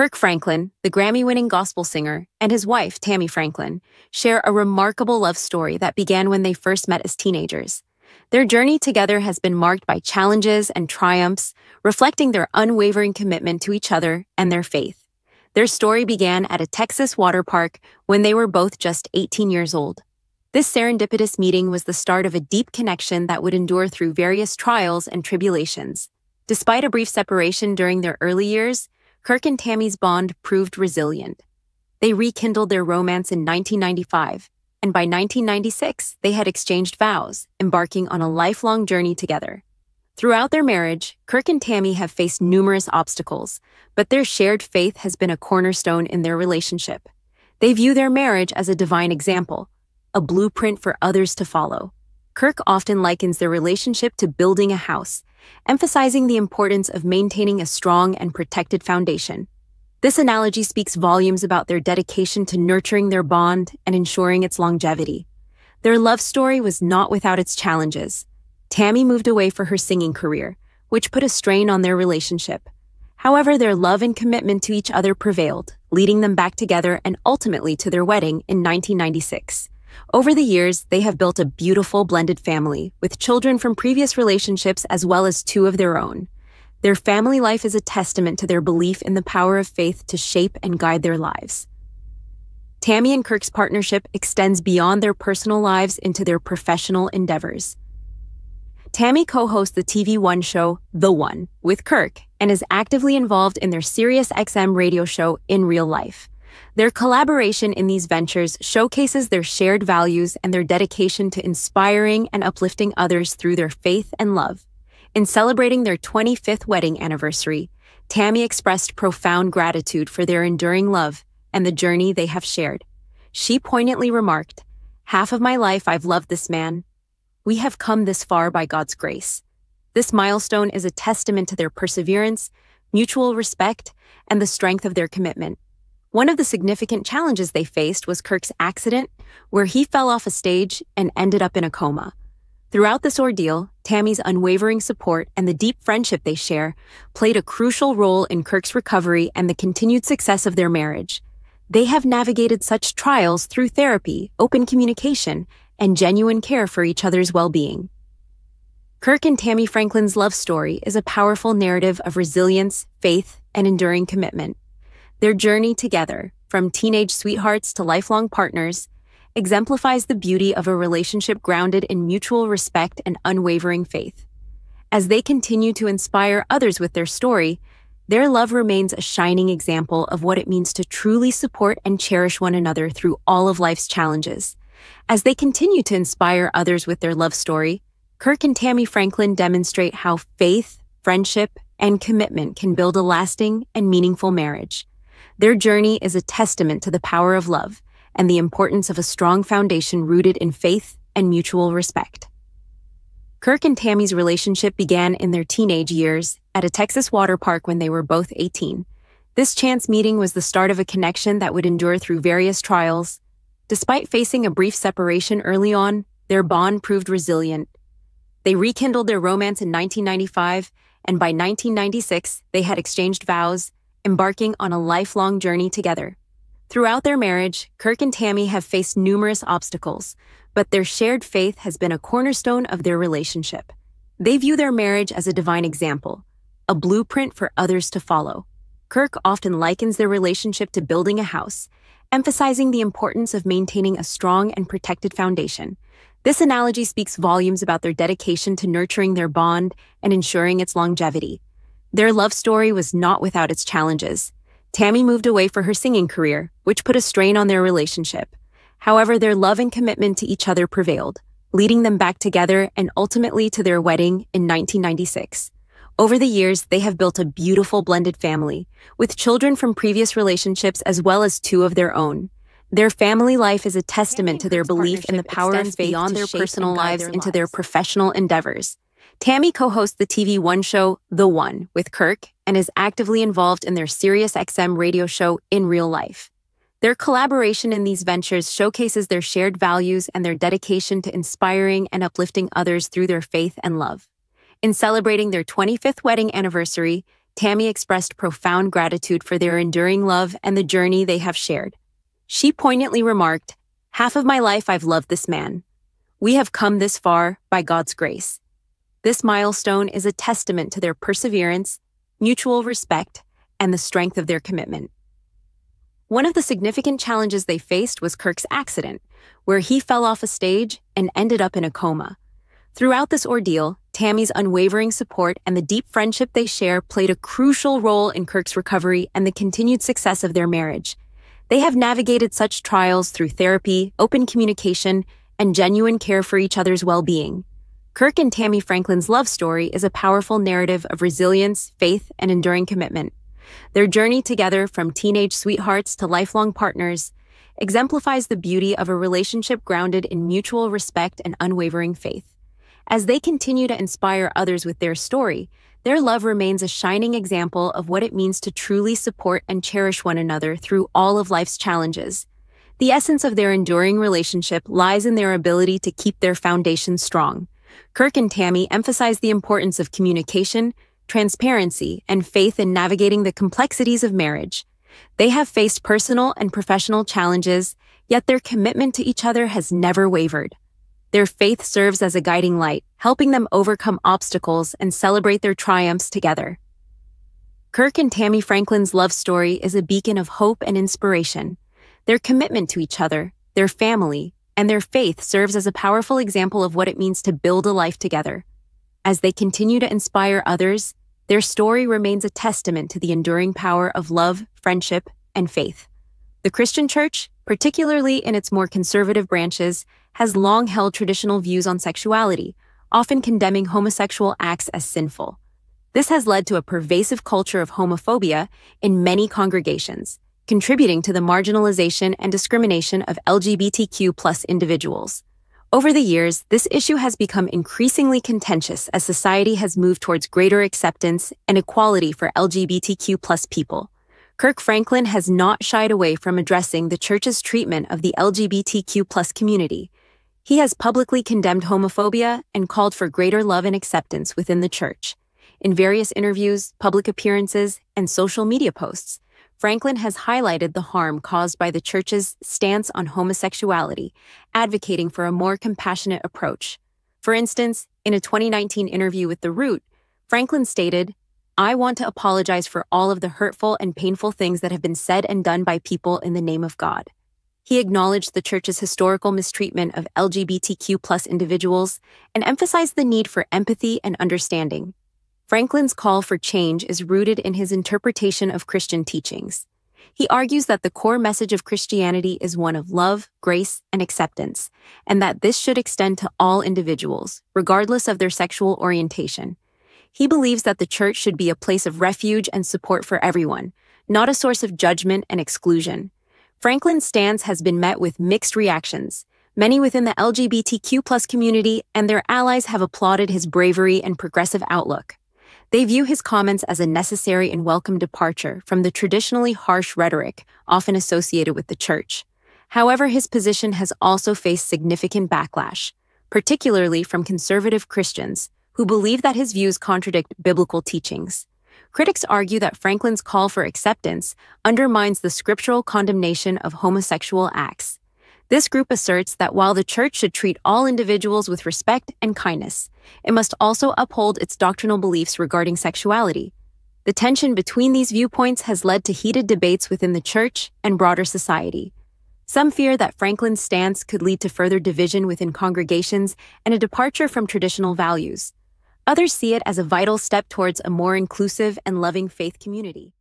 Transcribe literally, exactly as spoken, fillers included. Kirk Franklin, the Grammy-winning gospel singer, and his wife, Tammy Franklin, share a remarkable love story that began when they first met as teenagers. Their journey together has been marked by challenges and triumphs, reflecting their unwavering commitment to each other and their faith. Their story began at a Texas water park when they were both just eighteen years old. This serendipitous meeting was the start of a deep connection that would endure through various trials and tribulations. Despite a brief separation during their early years, Kirk and Tammy's bond proved resilient. They rekindled their romance in nineteen ninety-five, and by nineteen ninety-six, they had exchanged vows, embarking on a lifelong journey together. Throughout their marriage, Kirk and Tammy have faced numerous obstacles, but their shared faith has been a cornerstone in their relationship. They view their marriage as a divine example, a blueprint for others to follow. Kirk often likens their relationship to building a house, emphasizing the importance of maintaining a strong and protected foundation. This analogy speaks volumes about their dedication to nurturing their bond and ensuring its longevity. Their love story was not without its challenges. Tammy moved away for her singing career, which put a strain on their relationship. However, their love and commitment to each other prevailed, leading them back together and ultimately to their wedding in nineteen ninety-six. Over the years, they have built a beautiful blended family, with children from previous relationships as well as two of their own. Their family life is a testament to their belief in the power of faith to shape and guide their lives. Tammy and Kirk's partnership extends beyond their personal lives into their professional endeavors. Tammy co-hosts the T V One show, The One, with Kirk, and is actively involved in their SiriusXM radio show, In Real Life. Their collaboration in these ventures showcases their shared values and their dedication to inspiring and uplifting others through their faith and love. In celebrating their twenty-fifth wedding anniversary, Tammy expressed profound gratitude for their enduring love and the journey they have shared. She poignantly remarked, "Half of my life I've loved this man. We have come this far by God's grace." This milestone is a testament to their perseverance, mutual respect, and the strength of their commitment. One of the significant challenges they faced was Kirk's accident, where he fell off a stage and ended up in a coma. Throughout this ordeal, Tammy's unwavering support and the deep friendship they share played a crucial role in Kirk's recovery and the continued success of their marriage. They have navigated such trials through therapy, open communication, and genuine care for each other's well-being. Kirk and Tammy Franklin's love story is a powerful narrative of resilience, faith, and enduring commitment. Their journey together, from teenage sweethearts to lifelong partners, exemplifies the beauty of a relationship grounded in mutual respect and unwavering faith. As they continue to inspire others with their story, their love remains a shining example of what it means to truly support and cherish one another through all of life's challenges. As they continue to inspire others with their love story, Kirk and Tammy Franklin demonstrate how faith, friendship, and commitment can build a lasting and meaningful marriage. Their journey is a testament to the power of love and the importance of a strong foundation rooted in faith and mutual respect. Kirk and Tammy's relationship began in their teenage years at a Texas water park when they were both eighteen. This chance meeting was the start of a connection that would endure through various trials. Despite facing a brief separation early on, their bond proved resilient. They rekindled their romance in nineteen ninety-five, and by nineteen ninety-six, they had exchanged vows, embarking on a lifelong journey together. Throughout their marriage, Kirk and Tammy have faced numerous obstacles, but their shared faith has been a cornerstone of their relationship. They view their marriage as a divine example, a blueprint for others to follow. Kirk often likens their relationship to building a house, emphasizing the importance of maintaining a strong and protected foundation. This analogy speaks volumes about their dedication to nurturing their bond and ensuring its longevity. Their love story was not without its challenges. Tammy moved away for her singing career, which put a strain on their relationship. However, their love and commitment to each other prevailed, leading them back together and ultimately to their wedding in nineteen ninety-six. Over the years, they have built a beautiful blended family, with children from previous relationships as well as two of their own. Their family life is a testament to their belief in the power of faith beyond their personal lives into their professional endeavors. Tammy co-hosts the T V One show, The One, with Kirk, and is actively involved in their SiriusXM radio show, In Real Life. Their collaboration in these ventures showcases their shared values and their dedication to inspiring and uplifting others through their faith and love. In celebrating their twenty-fifth wedding anniversary, Tammy expressed profound gratitude for their enduring love and the journey they have shared. She poignantly remarked, "Half of my life I've loved this man. We have come this far by God's grace." This milestone is a testament to their perseverance, mutual respect, and the strength of their commitment. One of the significant challenges they faced was Kirk's accident, where he fell off a stage and ended up in a coma. Throughout this ordeal, Tammy's unwavering support and the deep friendship they share played a crucial role in Kirk's recovery and the continued success of their marriage. They have navigated such trials through therapy, open communication, and genuine care for each other's well-being. Kirk and Tammy Franklin's love story is a powerful narrative of resilience, faith, and enduring commitment. Their journey together, from teenage sweethearts to lifelong partners, exemplifies the beauty of a relationship grounded in mutual respect and unwavering faith. As they continue to inspire others with their story, their love remains a shining example of what it means to truly support and cherish one another through all of life's challenges. The essence of their enduring relationship lies in their ability to keep their foundation strong. Kirk and Tammy emphasize the importance of communication, transparency, and faith in navigating the complexities of marriage. They have faced personal and professional challenges, yet their commitment to each other has never wavered. Their faith serves as a guiding light, helping them overcome obstacles and celebrate their triumphs together. Kirk and Tammy Franklin's love story is a beacon of hope and inspiration. Their commitment to each other, their family, and their faith serves as a powerful example of what it means to build a life together. As they continue to inspire others, their story remains a testament to the enduring power of love, friendship, and faith. The Christian church, particularly in its more conservative branches, has long held traditional views on sexuality, often condemning homosexual acts as sinful. This has led to a pervasive culture of homophobia in many congregations, contributing to the marginalization and discrimination of L G B T Q plus individuals. Over the years, this issue has become increasingly contentious as society has moved towards greater acceptance and equality for L G B T Q plus people. Kirk Franklin has not shied away from addressing the church's treatment of the L G B T Q plus community. He has publicly condemned homophobia and called for greater love and acceptance within the church. In various interviews, public appearances, and social media posts, Franklin has highlighted the harm caused by the church's stance on homosexuality, advocating for a more compassionate approach. For instance, in a twenty nineteen interview with The Root, Franklin stated, "I want to apologize for all of the hurtful and painful things that have been said and done by people in the name of God." He acknowledged the church's historical mistreatment of L G B T Q plus individuals and emphasized the need for empathy and understanding. Franklin's call for change is rooted in his interpretation of Christian teachings. He argues that the core message of Christianity is one of love, grace, and acceptance, and that this should extend to all individuals, regardless of their sexual orientation. He believes that the church should be a place of refuge and support for everyone, not a source of judgment and exclusion. Franklin's stance has been met with mixed reactions. Many within the L G B T Q plus community and their allies have applauded his bravery and progressive outlook. They view his comments as a necessary and welcome departure from the traditionally harsh rhetoric often associated with the church. However, his position has also faced significant backlash, particularly from conservative Christians, who believe that his views contradict biblical teachings. Critics argue that Franklin's call for acceptance undermines the scriptural condemnation of homosexual acts. This group asserts that while the church should treat all individuals with respect and kindness, it must also uphold its doctrinal beliefs regarding sexuality. The tension between these viewpoints has led to heated debates within the church and broader society. Some fear that Franklin's stance could lead to further division within congregations and a departure from traditional values. Others see it as a vital step towards a more inclusive and loving faith community.